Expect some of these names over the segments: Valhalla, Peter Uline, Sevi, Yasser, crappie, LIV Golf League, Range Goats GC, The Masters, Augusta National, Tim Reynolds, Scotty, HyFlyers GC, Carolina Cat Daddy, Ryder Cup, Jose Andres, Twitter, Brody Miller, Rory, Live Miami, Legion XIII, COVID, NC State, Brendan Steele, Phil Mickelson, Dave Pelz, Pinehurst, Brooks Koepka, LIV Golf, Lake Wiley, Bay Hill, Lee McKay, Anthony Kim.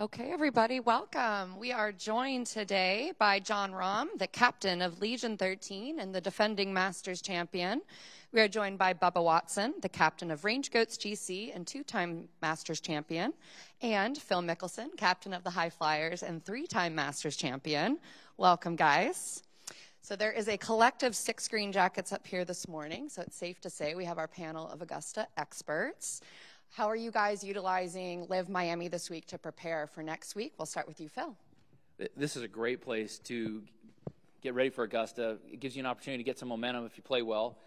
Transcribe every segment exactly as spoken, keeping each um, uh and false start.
Okay, everybody, welcome. We are joined today by Jon Rahm, the captain of Legion thirteen and the defending Masters champion. We are joined by Bubba Watson, the captain of Range Goats G C and two-time Masters champion, and Phil Mickelson, captain of the HyFlyers and three-time Masters champion. Welcome, guys. So there is a collective six green jackets up here this morning, so it's safe to say we have our panel of Augusta experts. How are you guys utilizing Live Miami this week to prepare for next week? We'll start with you, Phil. This is a great place to get ready for Augusta. It gives you an opportunity to get some momentum if you play well,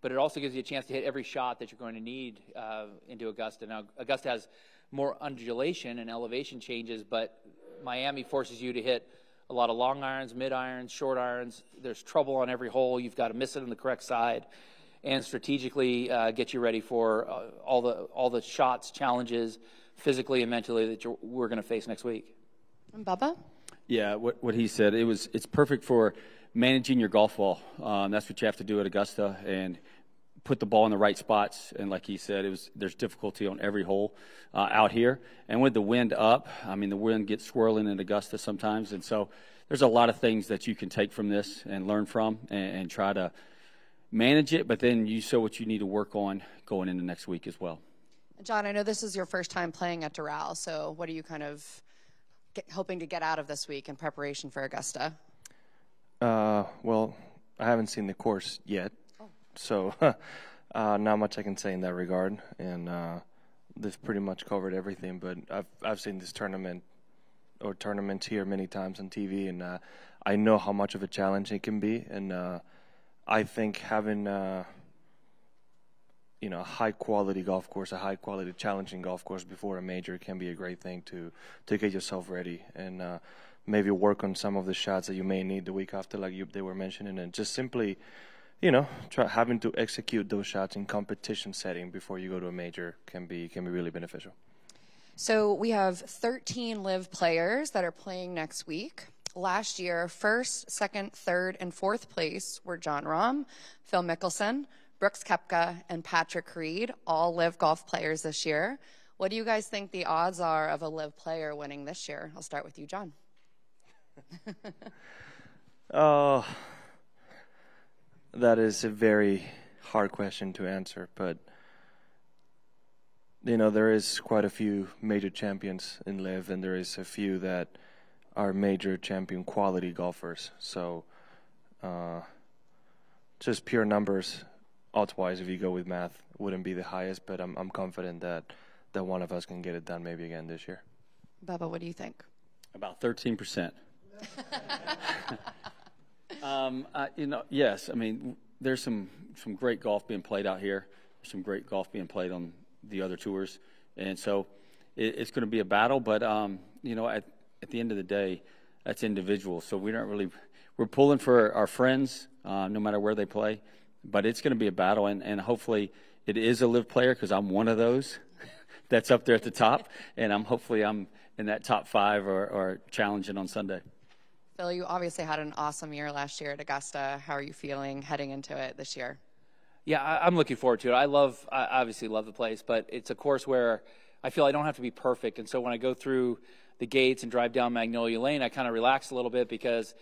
but it also gives you a chance to hit every shot that you're going to need uh, into Augusta. Now, Augusta has more undulation and elevation changes, but Miami forces you to hit a lot of long irons, mid irons, short irons. There's trouble on every hole. You've got to miss it on the correct side, and strategically uh, get you ready for uh, all the all the shots, challenges, physically and mentally that you're, we're going to face next week. And Bubba? Yeah, what, what he said, it was it's perfect for managing your golf ball. Um, that's what you have to do at Augusta, and put the ball in the right spots. And like he said, it was there's difficulty on every hole uh, out here. And with the wind up, I mean, the wind gets swirling in Augusta sometimes, and so there's a lot of things that you can take from this and learn from and, and try to manage it, but then you show what you need to work on going into next week as well. Jon, I know this is your first time playing at Doral, so what are you kind of get, hoping to get out of this week in preparation for Augusta? Uh, well, I haven't seen the course yet, oh. so uh, not much I can say in that regard. And uh, they've pretty much covered everything, but I've, I've seen this tournament or tournaments here many times on T V, and uh, I know how much of a challenge it can be. And uh, I think having uh, you know, a high-quality golf course, a high-quality, challenging golf course before a major can be a great thing to, to get yourself ready and uh, maybe work on some of the shots that you may need the week after, like you, they were mentioning, and just simply, you know, try, having to execute those shots in competition setting before you go to a major can be can be really beneficial. So we have thirteen live players that are playing next week. Last year, first, second, third, and fourth place were Jon Rahm, Phil Mickelson, Brooks Koepka, and Patrick Reed, all live golf players this year. What do you guys think the odds are of a live player winning this year? I'll start with you, Jon. Oh, that is a very hard question to answer, but you know, there is quite a few major champions in live, and there is a few that are major champion quality golfers. So uh, just pure numbers, odds-wise, if you go with math, wouldn't be the highest, but I'm, I'm confident that, that one of us can get it done maybe again this year. Bubba, what do you think? About thirteen percent. um, uh, you know, yes, I mean, there's some, some great golf being played out here, some great golf being played on the other tours, and so it, it's gonna be a battle, but um, you know, at, At the end of the day, that's individual. So we don't really, we're pulling for our friends, uh, no matter where they play. But it's going to be a battle, and, and hopefully it is a live player, because I'm one of those that's up there at the top, and I'm hopefully I'm in that top five or, or challenging on Sunday. Phil, you obviously had an awesome year last year at Augusta. How are you feeling heading into it this year? Yeah, I, I'm looking forward to it. I love, I obviously love the place, but it's a course where I feel I don't have to be perfect, and so when I go through the gates and drive down Magnolia Lane, I kind of relax a little bit, because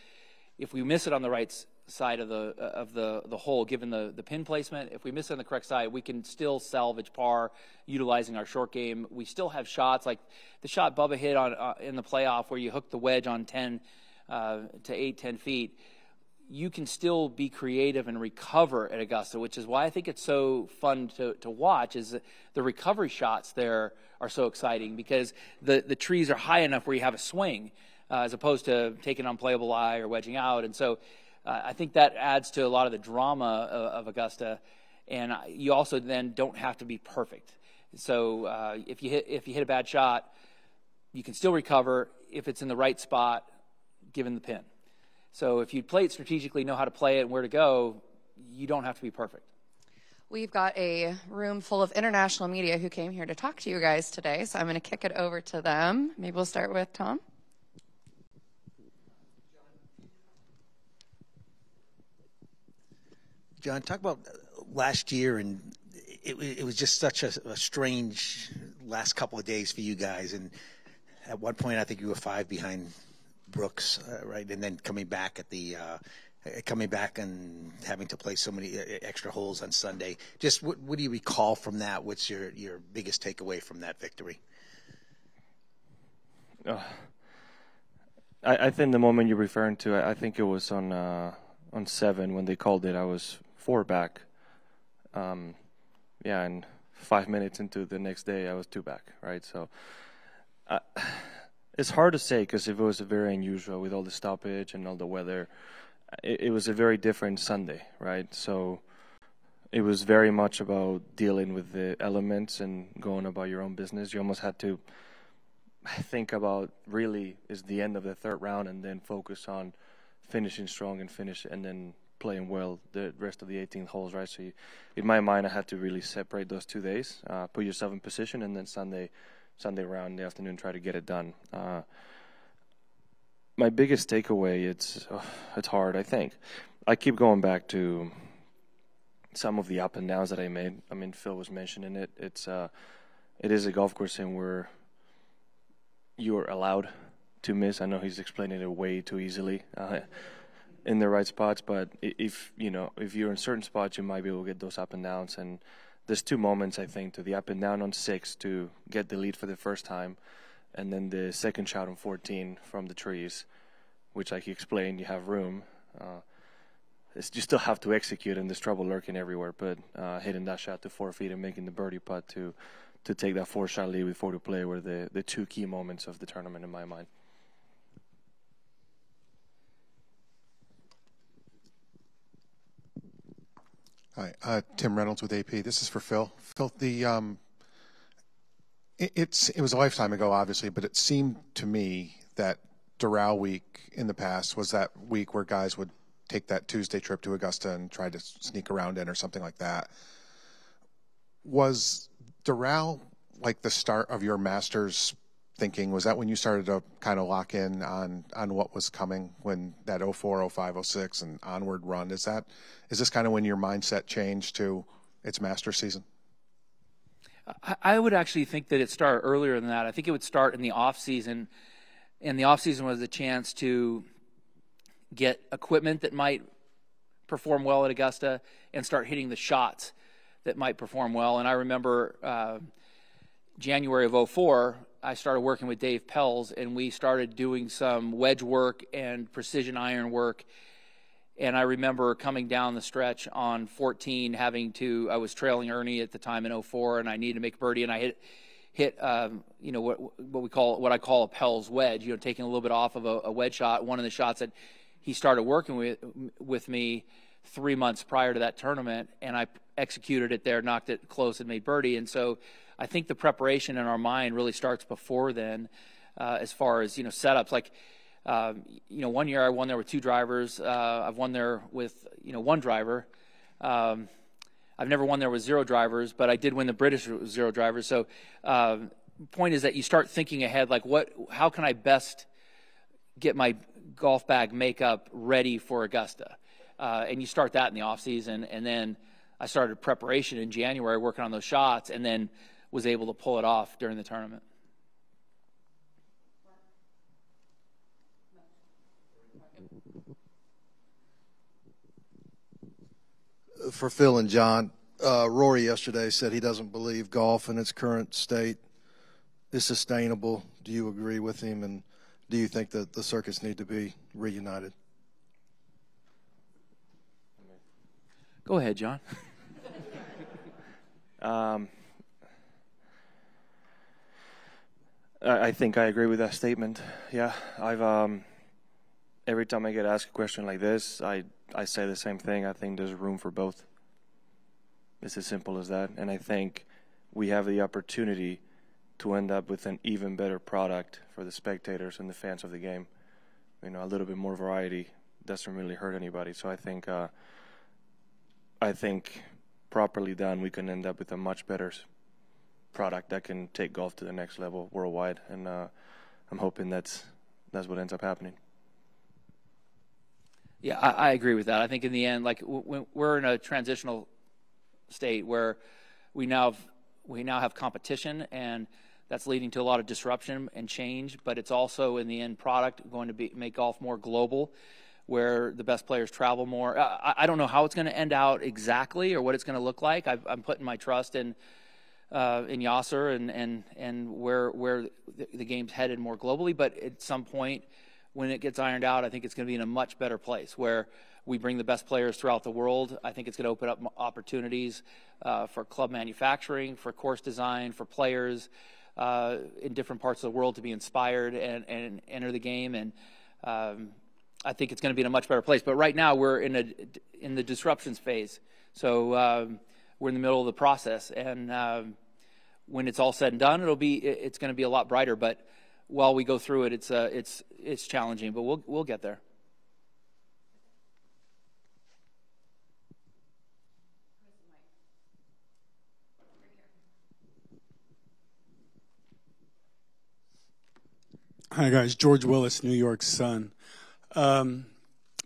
if we miss it on the right side of the of the the hole, given the the pin placement, if we miss it on the correct side, we can still salvage par utilizing our short game. We still have shots like the shot Bubba hit on uh, in the playoff where you hook the wedge on ten uh, to eight, ten feet. You can still be creative and recover at Augusta, which is why I think it's so fun to, to watch, is the recovery shots there are so exciting, because the, the trees are high enough where you have a swing uh, as opposed to taking on playable lie or wedging out. And so uh, I think that adds to a lot of the drama of, of Augusta. And you also then don't have to be perfect. So uh, if, you hit, if you hit a bad shot, you can still recover if it's in the right spot, given the pin. So if you play it strategically, know how to play it and where to go, you don't have to be perfect. We've got a room full of international media who came here to talk to you guys today, so I'm going to kick it over to them. Maybe we'll start with Tom. Jon, talk about last year, and it, it was just such a, a strange last couple of days for you guys, and at one point, I think you were five behind Brooks, uh, right? And then coming back at the uh, coming back and having to play so many extra holes on Sunday. Just what, what do you recall from that? What's your, your biggest takeaway from that victory? Uh, I, I think the moment you're referring to, I, I think it was on uh, on seven when they called it. I was four back. Um, yeah, and five minutes into the next day, I was two back, right? So uh, it's hard to say because it was very unusual with all the stoppage and all the weather. It, it was a very different Sunday, right? So it was very much about dealing with the elements and going about your own business. You almost had to think about really is the end of the third round and then focus on finishing strong and finish and then playing well the rest of the eighteen holes, right? So you, in my mind, I had to really separate those two days, uh, put yourself in position, and then Sunday, Sunday round in the afternoon, try to get it done. Uh, my biggest takeaway, it's oh, it's hard, I think. I keep going back to some of the up and downs that I made. I mean, Phil was mentioning it. It's uh, it is a golf course and we're you're allowed to miss. I know he's explaining it way too easily uh, in the right spots, but if you know if you're in certain spots, you might be able to get those up and downs. And there's two moments, I think, to the up and down on six to get the lead for the first time, and then the second shot on fourteen from the trees, which, like you explained, you have room. Uh, it's, you still have to execute, and there's trouble lurking everywhere. But uh, hitting that shot to four feet and making the birdie putt to to take that four-shot lead with four to play were the, the two key moments of the tournament in my mind. Hi, uh, Tim Reynolds with A P. This is for Phil. Phil, the um, it, it's it was a lifetime ago, obviously, but it seemed to me that Doral week in the past was that week where guys would take that Tuesday trip to Augusta and try to sneak around in or something like that. Was Doral like the start of your Masters thinking? Was that when you started to kind of lock in on on what was coming, when that oh four, oh five, oh six and onward run? Is that is this kind of when your mindset changed to it's Masters season? I, I would actually think that it started earlier than that. I think it would start in the off season, and the off season was a chance to get equipment that might perform well at Augusta and start hitting the shots that might perform well. And I remember uh, January of oh four, I started working with Dave Pelz, and we started doing some wedge work and precision iron work. And I remember coming down the stretch on fourteen, having to, I was trailing Ernie at the time in oh four, and I needed to make birdie, and I hit, hit um, you know, what, what we call, what I call a Pelz wedge, you know, taking a little bit off of a, a wedge shot, one of the shots that he started working with, with me three months prior to that tournament, and I executed it there, knocked it close, and made birdie. And so I think the preparation in our mind really starts before then, uh, as far as, you know, setups. Like, um, you know, one year I won there with two drivers. Uh, I've won there with, you know, one driver. Um, I've never won there with zero drivers, but I did win the British zero drivers. So uh, point is that you start thinking ahead, like, what, how can I best get my golf bag makeup ready for Augusta? Uh, and you start that in the off season, and then I started preparation in January, working on those shots, and then was able to pull it off during the tournament. For Phil and John, uh, Rory yesterday said he doesn't believe golf in its current state is sustainable. Do you agree with him, and do you think that the circuits need to be reunited? Go ahead, John. um, I, I think I agree with that statement. Yeah, I've um, every time I get asked a question like this, I I say the same thing. I think there's room for both. It's as simple as that. And I think we have the opportunity to end up with an even better product for the spectators and the fans of the game. You know, a little bit more variety doesn't really hurt anybody. So I think. Uh, I think properly done, we can end up with a much better product that can take golf to the next level worldwide, and uh, I'm hoping that's that's what ends up happening. Yeah, I, I agree with that. I think in the end, like w we're in a transitional state where we now have, we now have competition, and That's leading to a lot of disruption and change, but it's also in the end product going to be, make golf more global, where the best players travel more. I, I don't know how it's going to end out exactly or what it's going to look like. I've, I'm putting my trust in uh, in Yasser and and and where where the, the game's headed more globally. But at some point, when it gets ironed out, I think it's going to be in a much better place where we bring the best players throughout the world. I think it's going to open up opportunities uh, for club manufacturing, for course design, for players uh, in different parts of the world to be inspired and, and enter the game. And um, I think it's going to be in a much better place. But right now we're in a in the disruptions phase. So um, we're in the middle of the process. And um, when it's all said and done, it'll be it's going to be a lot brighter. But while we go through it, it's uh, it's it's challenging. But we'll we'll get there. Hi guys, George Willis, New York Sun. Um,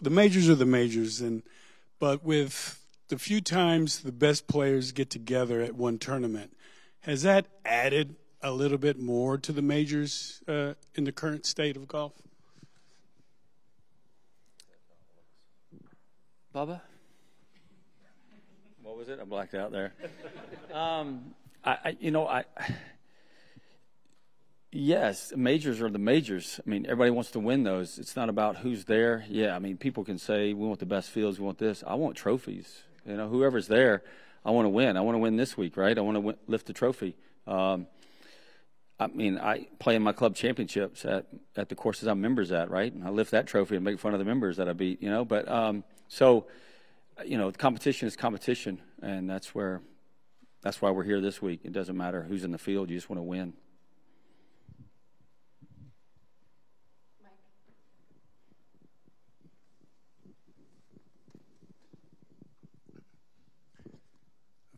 the majors are the majors, and but with the few times the best players get together at one tournament, has that added a little bit more to the majors uh, in the current state of golf? Bubba, what was it? I blacked out there. um, I, I, you know, I. Yes, majors are the majors. I mean, everybody wants to win those. It's not about who's there. Yeah, I mean, people can say, we want the best fields, we want this. I want trophies. You know, whoever's there, I want to win. I want to win this week, right? I want to win, lift the trophy. Um, I mean, I play in my club championships at, at the courses I'm members at, right? And I lift that trophy and make fun of the members that I beat, you know? But um, so, you know, competition is competition, and that's where, that's why we're here this week. It doesn't matter who's in the field. You just want to win.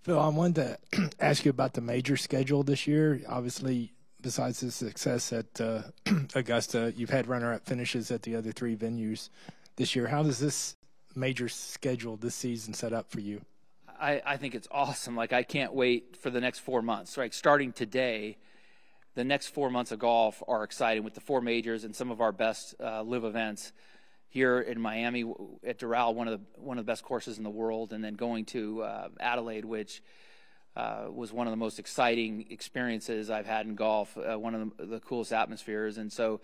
Phil, I wanted to ask you about the major schedule this year. Obviously, besides the success at uh, Augusta, you've had runner-up finishes at the other three venues this year. How does this major schedule this season set up for you? I, I think it's awesome. Like, I can't wait for the next four months. Like, starting today, the next four months of golf are exciting with the four majors and some of our best uh, live events here in Miami at Doral, one of the one of the best courses in the world, and then going to uh, Adelaide, which uh, was one of the most exciting experiences I've had in golf, uh, one of the, the coolest atmospheres. And so,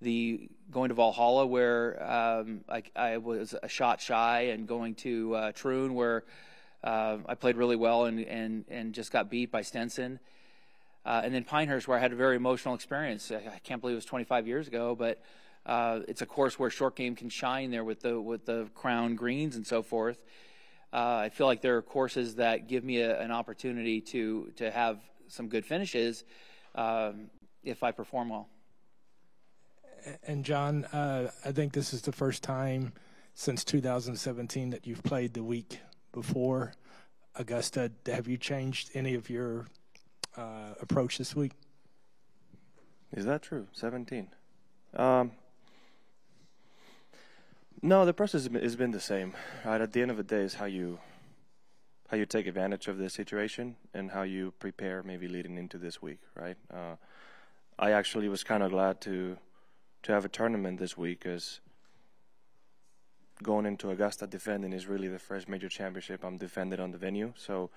the going to Valhalla, where um, I, I was a shot shy, and going to uh, Troon, where uh, I played really well and and and just got beat by Stenson, uh, and then Pinehurst, where I had a very emotional experience. I, I can't believe it was twenty-five years ago, but. Uh, it's a course where short game can shine there with the with the crown greens and so forth. Uh, I feel like there are courses that give me a, an opportunity to to have some good finishes um, if I perform well. And John, uh, I think this is the first time since two thousand seventeen that you've played the week before Augusta. Have you changed any of your uh, approach this week? Is that true? seventeen. Um, No, the process has been the same. Right? At the end of the day, is how you how you take advantage of the situation and how you prepare, maybe leading into this week, right? Uh, I actually was kind of glad to to have a tournament this week, as going into Augusta defending is really the first major championship I'm defending on the venue. So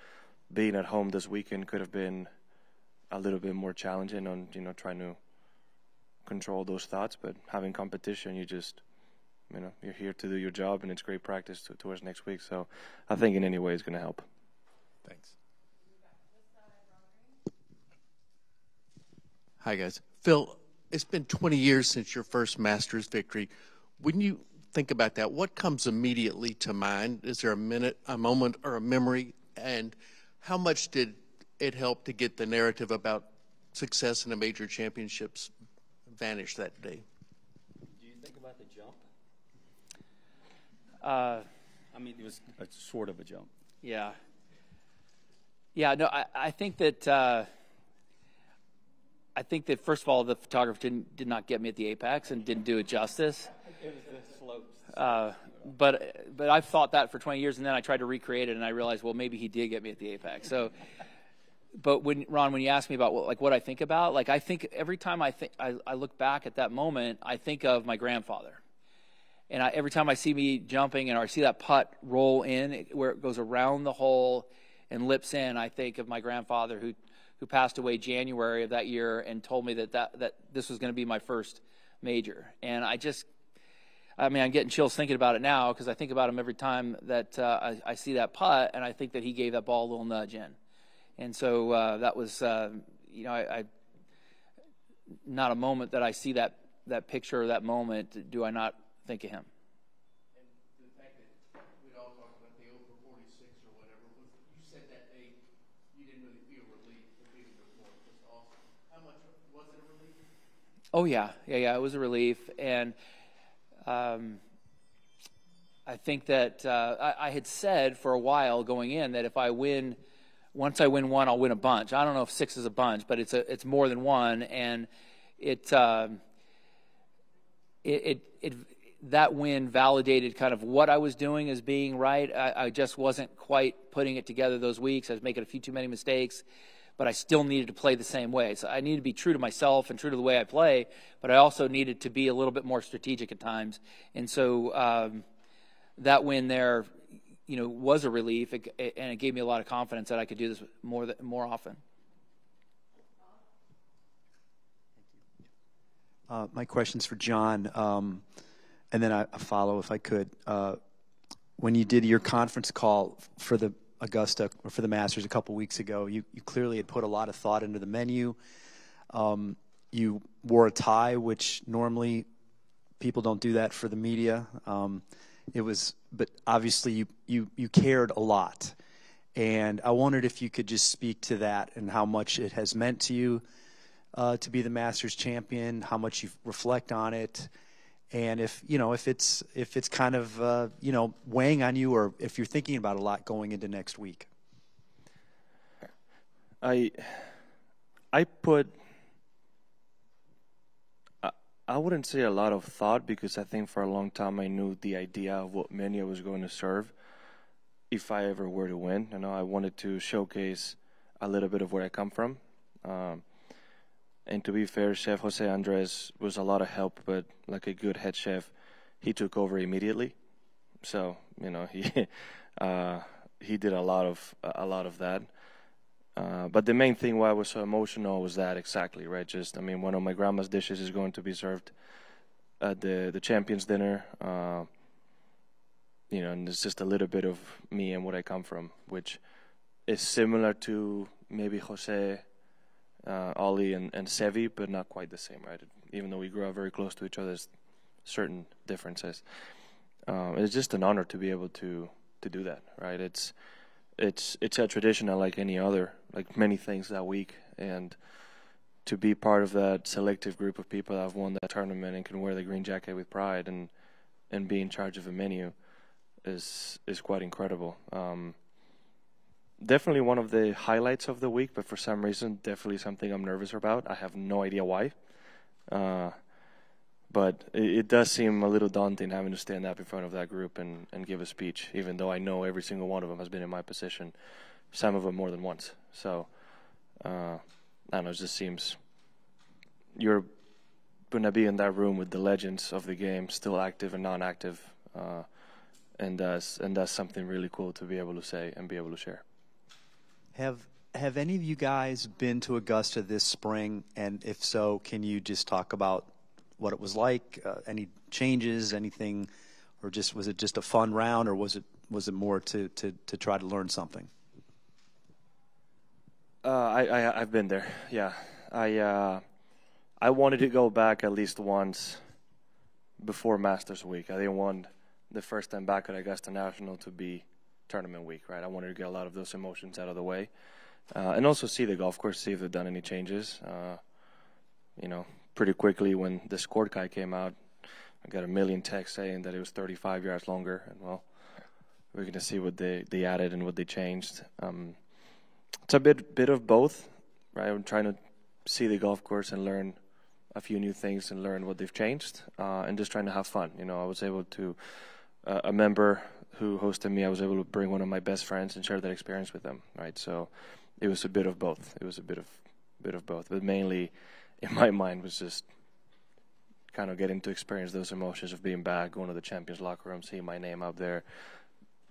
being at home this weekend could have been a little bit more challenging on, you know, trying to control those thoughts. But having competition, you just You know, you're here to do your job, and it's great practice to, towards next week. So I think in any way it's going to help. Thanks. Hi, guys. Phil, it's been twenty years since your first Masters victory. When you think about that, what comes immediately to mind? Is there a minute, a moment, or a memory? And how much did it help to get the narrative about success in the major championships vanish that day? Do you think about the jump? Uh, I mean, it was a sort of a jump. Yeah. Yeah, no, I, I think that, uh, I think that, first of all, the photographer didn't, did not get me at the apex and didn't do it justice. It was the slopes. Uh, but, but I've thought that for twenty years, and then I tried to recreate it, and I realized, well, maybe he did get me at the apex. So But when Ron, when you ask me about what, like what I think about, like I think every time I think I, I look back at that moment, I think of my grandfather. And I, every time I see me jumping and or I see that putt roll in it, where it goes around the hole and lips in, I think of my grandfather who, who passed away January of that year and told me that that, that this was going to be my first major. And I just, I mean, I'm getting chills thinking about it now because I think about him every time that uh, I, I see that putt, and I think that he gave that ball a little nudge in. And so uh, that was, uh, you know, I, I not a moment that I see that, that picture or that moment, do I not think of him. And the fact that we'd all talked about the over forty-six or whatever, you said that day you didn't really feel relief to be the report. It was awesome. How much was it a relief? Oh, yeah. Yeah, yeah, it was a relief. And um, I think that uh, I, I had said for a while going in that if I win – once I win one, I'll win a bunch. I don't know if six is a bunch, but it's a, it's more than one, and it, uh, it, it, it, that win validated kind of what I was doing as being right. I, I just wasn't quite putting it together those weeks. I was making a few too many mistakes, but I still needed to play the same way. So I needed to be true to myself and true to the way I play, but I also needed to be a little bit more strategic at times. And so um, that win there, you know, was a relief, and it gave me a lot of confidence that I could do this more than, more often. Uh, my question's for John, um, and then I, I follow if I could. Uh, when you did your conference call for the Augusta or for the Masters a couple weeks ago, you, you clearly had put a lot of thought into the menu. Um, you wore a tie, which normally people don't do that for the media. Um, It was, but obviously you, you, you cared a lot. And I wondered if you could just speak to that and how much it has meant to you uh, to be the Masters champion, how much you reflect on it, and if, you know, if it's, if it's kind of, uh, you know, weighing on you or if you're thinking about a lot going into next week. I, I put... I wouldn't say a lot of thought because I think for a long time I knew the idea of what menu I was going to serve if I ever were to win. You know, I wanted to showcase a little bit of where I come from. Um, and to be fair, Chef Jose Andres was a lot of help, but like a good head chef, he took over immediately. So, you know, he uh, he did a lot of a lot of that. Uh, but the main thing why I was so emotional was that exactly, right? Just, I mean, one of my grandma's dishes is going to be served at the, the champions dinner. Uh, you know, and it's just a little bit of me and what I come from, which is similar to maybe Jose, uh, Ali, and, and Sevi, but not quite the same, right? Even though we grew up very close to each other, there's certain differences. Um, it's just an honor to be able to, to do that, right? It's... It's it's a tradition like any other, like many things that week, and to be part of that selective group of people that have won that tournament and can wear the green jacket with pride and and be in charge of a menu is is quite incredible. Um, definitely one of the highlights of the week, but for some reason, definitely something I'm nervous about. I have no idea why, uh, but it, it does seem a little daunting having to stand up in front of that group and, and give a speech, even though I know every single one of them has been in my position, some of them more than once. So, uh, I don't know, it just seems you're going to be in that room with the legends of the game, still active and non-active, uh, and, that's, and that's something really cool to be able to say and be able to share. Have, have any of you guys been to Augusta this spring, and if so, can you just talk about what it was like, uh, any changes, anything, or just was it just a fun round, or was it was it more to to, to try to learn something? Uh, I, I I've been there, yeah. I uh, I wanted to go back at least once before Masters Week. I didn't want the first time back at Augusta National to be tournament week, right? I wanted to get a lot of those emotions out of the way, uh, and also see the golf course, see if they've done any changes. Uh, you know. Pretty quickly when the scored guy came out, I got a million texts saying that it was thirty-five yards longer, and well, we're going to see what they, they added and what they changed. Um, it's a bit bit of both, right? I'm trying to see the golf course and learn a few new things and learn what they've changed, uh, and just trying to have fun. You know, I was able to, uh, a member who hosted me, I was able to bring one of my best friends and share that experience with them, right? So it was a bit of both. It was a bit of bit of both, but mainly in my mind was just kind of getting to experience those emotions of being back, going to the Champions locker room, seeing my name up there,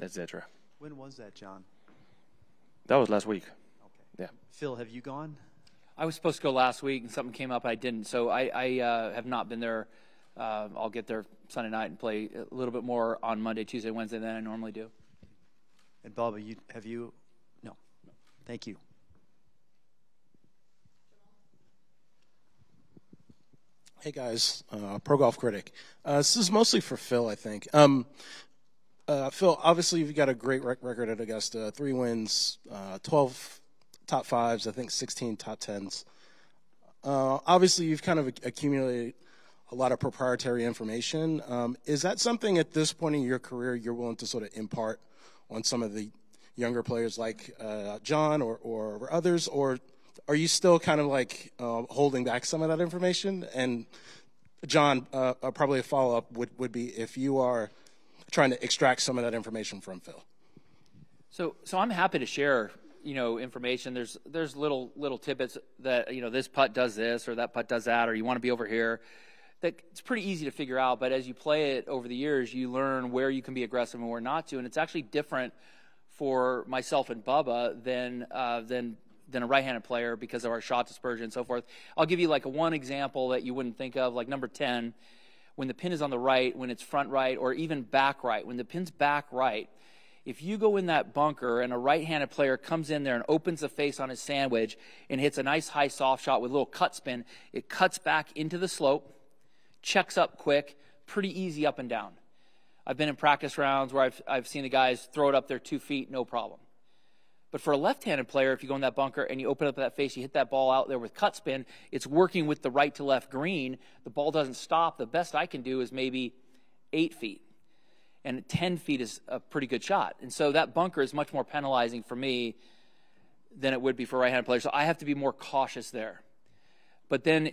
et cetera. When was that, John? That was last week. Okay. Yeah. Phil, have you gone? I was supposed to go last week, and something came up, and I didn't. So I, I uh, have not been there. Uh, I'll get there Sunday night and play a little bit more on Monday, Tuesday, Wednesday than I normally do. And Bubba, you have you? No. No. Thank you. Hey guys, uh, Pro Golf Critic. Uh, this is mostly for Phil, I think. Um, uh, Phil, obviously you've got a great rec record at Augusta, three wins, uh, twelve top fives, I think sixteen top tens. Uh, obviously you've kind of accumulated a lot of proprietary information. Um, is that something at this point in your career you're willing to sort of impart on some of the younger players like uh, John or, or others, or are you still kind of like uh, holding back some of that information? And John, uh, probably a follow-up would, would be if you are trying to extract some of that information from Phil. So, so I'm happy to share, you know, information. There's there's little little tidbits that, you know, this putt does this, or that putt does that, or you want to be over here. That it's pretty easy to figure out, but as you play it over the years, you learn where you can be aggressive and where not to, and it's actually different for myself and Bubba than uh, than. than a right-handed player because of our shot dispersion and so forth. I'll give you like a one example that you wouldn't think of, like number ten, when the pin is on the right, when it's front right, or even back right, when the pin's back right, if you go in that bunker and a right-handed player comes in there and opens the face on his sandwich and hits a nice high soft shot with a little cut spin, it cuts back into the slope, checks up quick, pretty easy up and down. I've been in practice rounds where I've, I've seen the guys throw it up their two feet, no problem. But for a left-handed player, if you go in that bunker and you open up that face, you hit that ball out there with cut spin, it's working with the right-to-left green. The ball doesn't stop. The best I can do is maybe eight feet. And ten feet is a pretty good shot. And so that bunker is much more penalizing for me than it would be for a right-handed player. So I have to be more cautious there. But then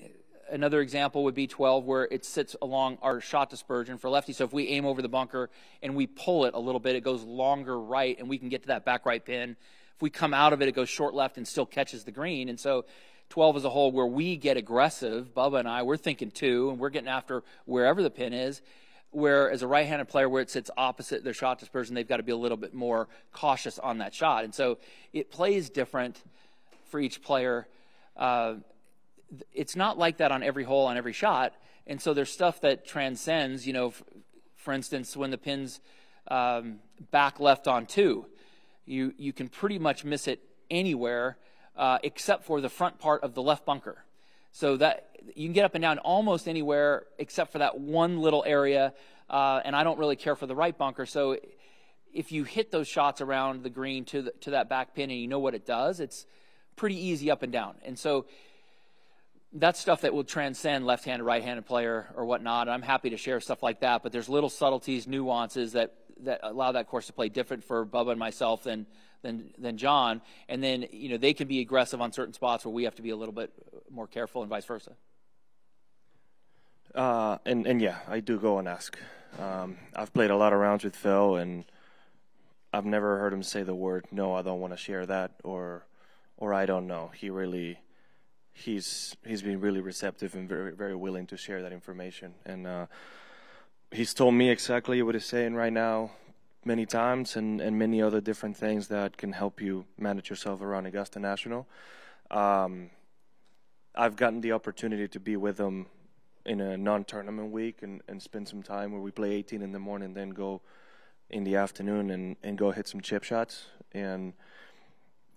another example would be twelve, where it sits along our shot dispersion for lefty. So if we aim over the bunker and we pull it a little bit, it goes longer right, and we can get to that back right pin. If we come out of it, it goes short left and still catches the green. And so twelve is a hole where we get aggressive. Bubba and I, we're thinking two, and we're getting after wherever the pin is, where as a right-handed player where it sits opposite their shot dispersion, they've got to be a little bit more cautious on that shot. And so it plays different for each player. Uh, it's not like that on every hole, on every shot. And so there's stuff that transcends, you know, f for instance, when the pin's um, back left on two. You, you can pretty much miss it anywhere uh, except for the front part of the left bunker. So that you can get up and down almost anywhere except for that one little area, uh, and I don't really care for the right bunker. So if you hit those shots around the green to, the, to that back pin and you know what it does, it's pretty easy up and down. And so that's stuff that will transcend left-handed, right-handed player or whatnot. And I'm happy to share stuff like that, but there's little subtleties, nuances that that allow that course to play different for Bubba and myself than, than, than John. And then, you know, they can be aggressive on certain spots where we have to be a little bit more careful and vice versa. Uh, and, and yeah, I do go and ask. Um, I've played a lot of rounds with Phil, and I've never heard him say the word, no, I don't want to share that, or, or I don't know. He really, he's, he's been really receptive and very, very willing to share that information. And, uh, he's told me exactly what he's saying right now many times, and, and many other different things that can help you manage yourself around Augusta National. Um, I've gotten the opportunity to be with him in a non-tournament week and, and spend some time where we play eighteen in the morning, then go in the afternoon and, and go hit some chip shots. And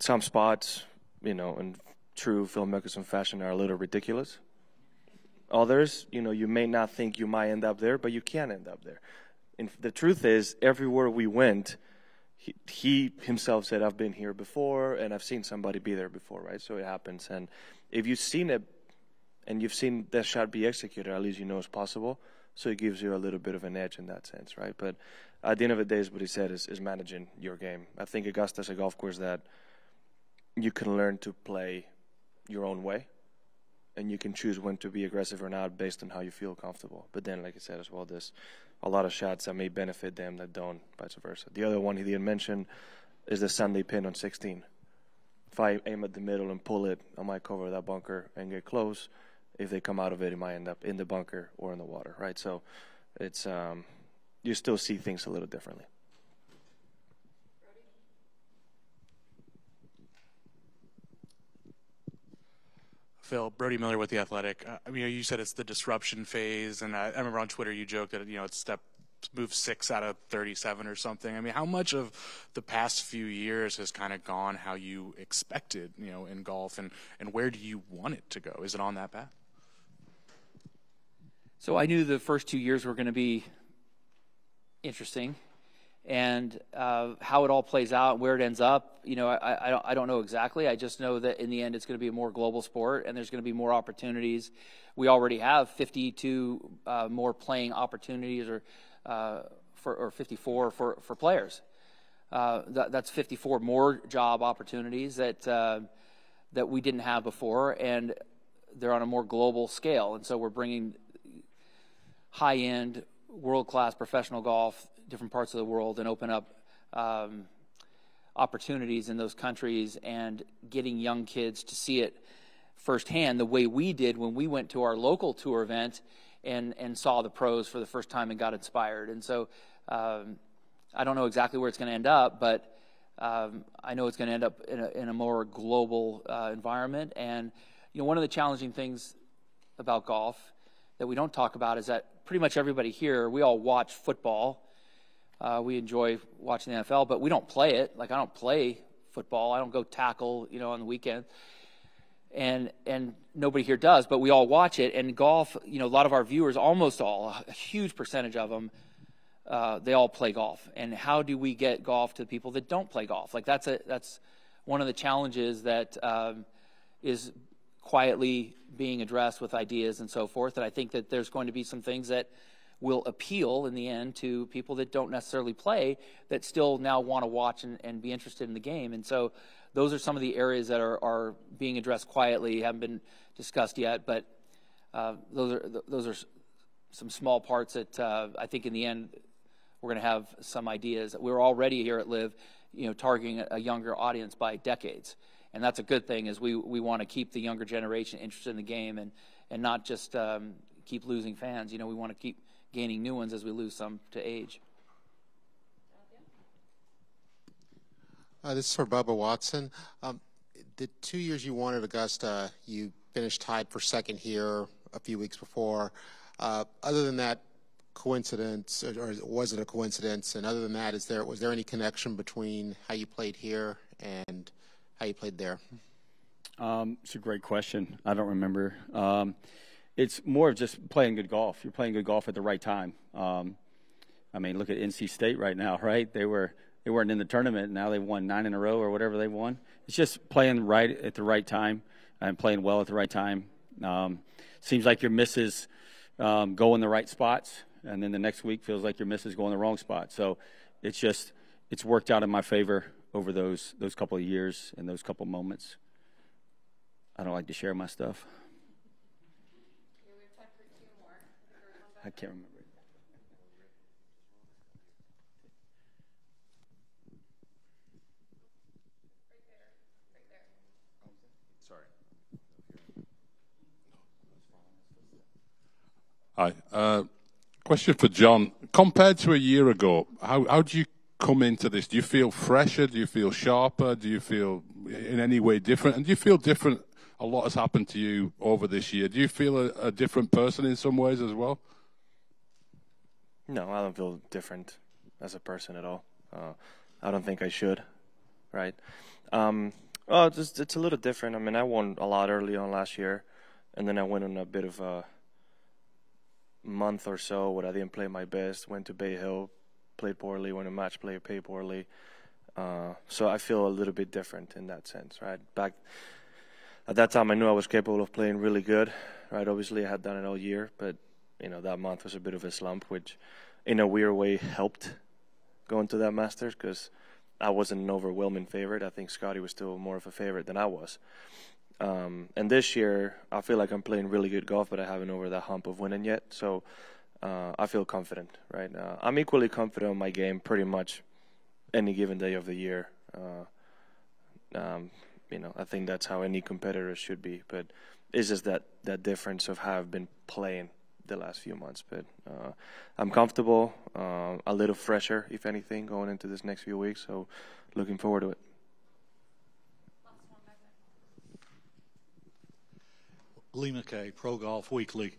some spots, you know, in true Phil Mickelson fashion are a little ridiculous. Others, you know, you may not think you might end up there, but you can end up there. And the truth is, everywhere we went, he, he himself said, I've been here before, and I've seen somebody be there before, right? So it happens. And if you've seen it, and you've seen that shot be executed, at least you know it's possible. So it gives you a little bit of an edge in that sense, right? But at the end of the day, is what he said, is, is managing your game. I think Augusta's a golf course that you can learn to play your own way. And you can choose when to be aggressive or not based on how you feel comfortable. But then, like I said as well, there's a lot of shots that may benefit them that don't, vice versa. The other one he didn't mention is the Sunday pin on sixteen. if I aim at the middle and pull it, I might cover that bunker and get close. If they come out of it, it might end up in the bunker or in the water, right? So it's um, you still see things a little differently. Phil, Brody Miller with The Athletic. Uh, I mean, you said it's the disruption phase, and I, I remember on Twitter you joked that, you know, it's step move six out of thirty-seven or something. I mean, how much of the past few years has kind of gone how you expected, you know, in golf, and, and where do you want it to go? Is it on that path? So I knew the first two years were going to be interesting, and uh, how it all plays out, where it ends up, you know, I, I, don't, I don't know exactly. I just know that in the end it's going to be a more global sport, and there's going to be more opportunities. We already have fifty-two uh, more playing opportunities, or uh, for or fifty-four for for players. Uh, that, that's fifty-four more job opportunities that uh, that we didn't have before, and they're on a more global scale. And so we're bringing high-end, world-class professional golf, different parts of the world, and open up um, opportunities in those countries, and getting young kids to see it firsthand the way we did when we went to our local tour event and, and saw the pros for the first time and got inspired. And so um, I don't know exactly where it's going to end up, but um, I know it's going to end up in a, in a more global uh, environment. And you know, one of the challenging things about golf that we don't talk about is that pretty much everybody here, we all watch football. Uh, we enjoy watching the N F L, but we don't play it. Like, I don't play football. I don't go tackle, you know, on the weekend. And and nobody here does, but we all watch it. And golf, you know, a lot of our viewers, almost all, a huge percentage of them, uh, they all play golf. And how do we get golf to the people that don't play golf? Like, that's a that's one of the challenges that um, is quietly being addressed with ideas and so forth. And I think that there's going to be some things that will appeal in the end to people that don't necessarily play, that still now want to watch and, and be interested in the game. And so those are some of the areas that are, are being addressed quietly, haven't been discussed yet, but uh, those are those are some small parts that uh, I think in the end we're going to have some ideas. We're already here at LIV, you know, targeting a younger audience by decades, and that's a good thing. Is we we want to keep the younger generation interested in the game, and and not just um, keep losing fans. You know, we want to keep gaining new ones as we lose some to age. Uh, this is for Bubba Watson. Um, the two years you won at Augusta, you finished tied for second here a few weeks before. Uh, other than that coincidence, or, or was it a coincidence? And other than that, is there was there any connection between how you played here and how you played there? Um, it's a great question. I don't remember. Um, It's more of just playing good golf. You're playing good golf at the right time. Um, I mean, look at N C State right now, right? They were they weren't in the tournament, and now they've won nine in a row or whatever they won. It's just playing right at the right time and playing well at the right time. Um, seems like your misses um, go in the right spots, and then the next week feels like your misses go in the wrong spot. So it's just it's worked out in my favor over those those couple of years and those couple moments. I don't like to share my stuff. I can't remember. Sorry. Hi. Uh, question for John. Compared to a year ago, how, how do you come into this? Do you feel fresher? Do you feel sharper? Do you feel in any way different? And do you feel different? A lot has happened to you over this year. Do you feel a, a different person in some ways as well? No, I don't feel different as a person at all. Uh, I don't think I should, right? Um, well, it's, just, it's a little different. I mean, I won a lot early on last year, and then I went on a bit of a month or so where I didn't play my best, went to Bay Hill, played poorly, went to match play, played poorly. Uh, so I feel a little bit different in that sense, right? Back at that time, I knew I was capable of playing really good, right? Obviously, I had done it all year, but you know, that month was a bit of a slump, which in a weird way helped going to that Masters, because I wasn't an overwhelming favorite. I think Scotty was still more of a favorite than I was. Um, and this year, I feel like I'm playing really good golf, but I haven't over that hump of winning yet. So uh, I feel confident, right? Uh, I'm equally confident in my game pretty much any given day of the year. Uh, um, you know, I think that's how any competitor should be. But it's just that, that difference of how I've been playing the last few months. But uh, I'm comfortable, uh, a little fresher, if anything, going into this next few weeks. So looking forward to it. Lee McKay, Pro Golf Weekly.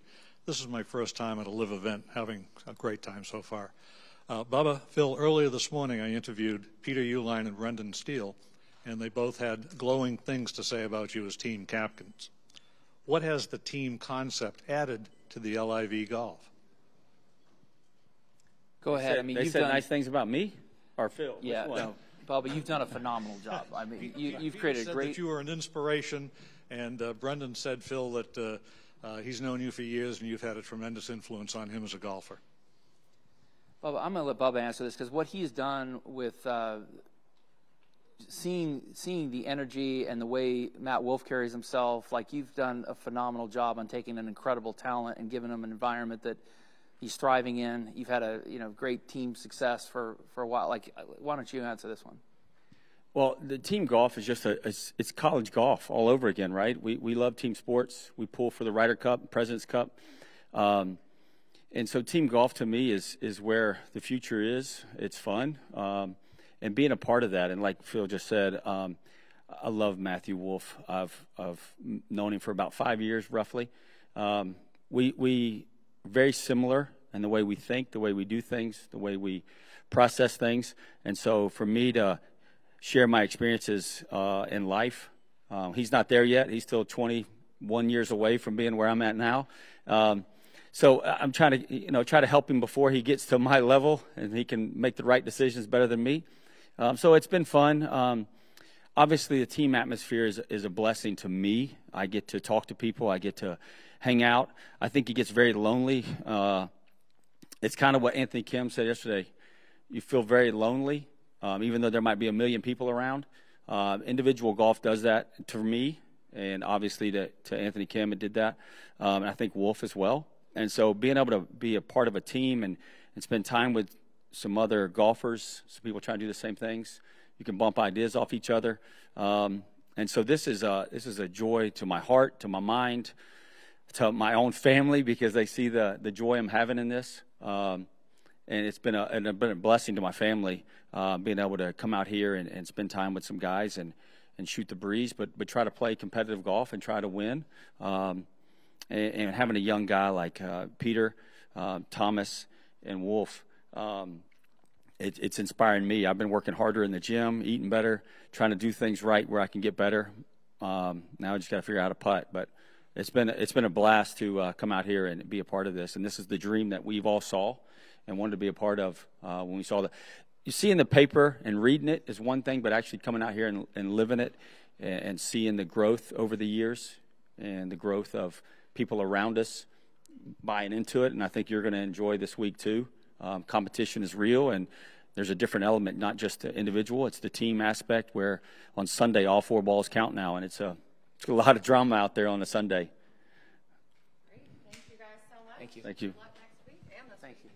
This is my first time at a live event, having a great time so far. Uh, Bubba, Phil, earlier this morning I interviewed Peter Uline and Brendan Steele, and they both had glowing things to say about you as team captains. What has the team concept added to the L I V Golf? Go ahead. They, I mean, they you've said done... nice things about me or Phil. Yeah, no, Bubba, you've done a phenomenal job. I mean, you, you've created said a great. That you were an inspiration. And uh, Brendan said, Phil, that uh, uh, he's known you for years and you've had a tremendous influence on him as a golfer. Bubba, I'm going to let Bubba answer this, because what he's done with uh, seeing, seeing the energy and the way Matt Wolff carries himself, like, you've done a phenomenal job on taking an incredible talent and giving him an environment that he's thriving in. You've had a you know great team success for, for a while. Like, why don't you answer this one? Well, the team golf is just a, it's, it's college golf all over again, right? We, we love team sports. We pull for the Ryder Cup, President's Cup. Um, and so team golf to me is, is where the future is. It's fun. Um, and being a part of that, and like Phil just said, um, I love Matthew Wolff. I've, I've known him for about five years roughly. Um, we, we are very similar in the way we think, the way we do things, the way we process things. And so for me to share my experiences uh, in life. Um, he's not there yet. He's still twenty-one years away from being where I'm at now. Um, so I'm trying to, you know, try to help him before he gets to my level and he can make the right decisions better than me. Um, so it's been fun. Um, obviously, the team atmosphere is, is a blessing to me. I get to talk to people. I get to hang out. I think he gets very lonely. Uh, it's kind of what Anthony Kim said yesterday. You feel very lonely. Um, even though there might be a million people around. Uh, individual golf does that to me, and obviously to, to Anthony Kim, it did that, um, and I think Wolff as well. And so being able to be a part of a team and, and spend time with some other golfers, some people trying to do the same things, you can bump ideas off each other. Um, and so this is, a, this is a joy to my heart, to my mind, to my own family, because they see the, the joy I'm having in this. Um, And it's been a, and been a blessing to my family, uh, being able to come out here and, and spend time with some guys and, and shoot the breeze, but, but try to play competitive golf and try to win. Um, and, and having a young guy like uh, Peter, uh, Thomas, and Wolff, um, it, it's inspiring me. I've been working harder in the gym, eating better, trying to do things right where I can get better. Um, now I just got to figure out how to putt. But it's been, it's been a blast to uh, come out here and be a part of this. And this is the dream that we've all saw and wanted to be a part of uh, when we saw that. You see in the paper and reading it is one thing, but actually coming out here and, and living it and, and seeing the growth over the years and the growth of people around us buying into it, and I think you're going to enjoy this week too. Um, competition is real, and there's a different element, not just the individual, it's the team aspect where on Sunday all four balls count now, and it's a, it's a lot of drama out there on a Sunday. Great. Thank you guys so much. Thank you. Thank you.